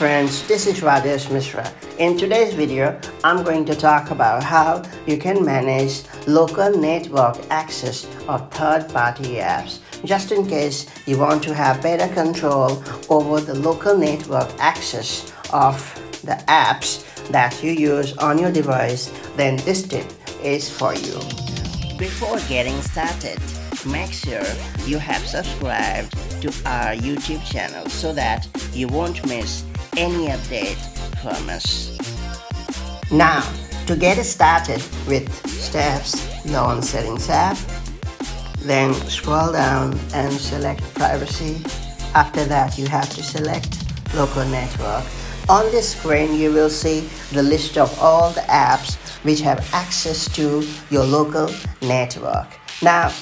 friends, this is Radhesh Mishra. In today's video, I'm going to talk about how you can manage local network access of third-party apps, just in case you want to have better control over the local network access of the apps that you use on your device, then this tip is for you. Before getting started, make sure you have subscribed to our YouTube channel so that you won't miss any update from us. Now, to get started with steps, go on Settings app, then scroll down and select Privacy. After that, you have to select Local Network. On this screen, you will see the list of all the apps which have access to your local network. Now,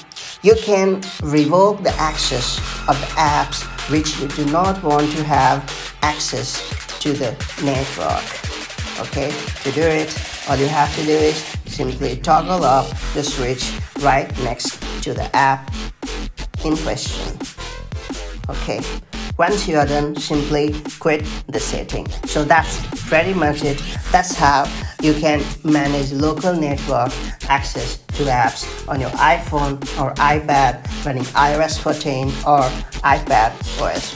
you can revoke the access of the apps which you do not want to have access to the network. Okay, to do it, all you have to do is simply toggle off the switch right next to the app in question. Okay, once you are done, simply quit the setting. So that's pretty much it. That's how you can manage local network access to apps on your iPhone or iPad running iOS 14 or iPadOS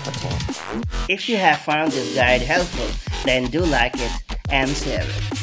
14. If you have found this guide helpful, then do like it and share it.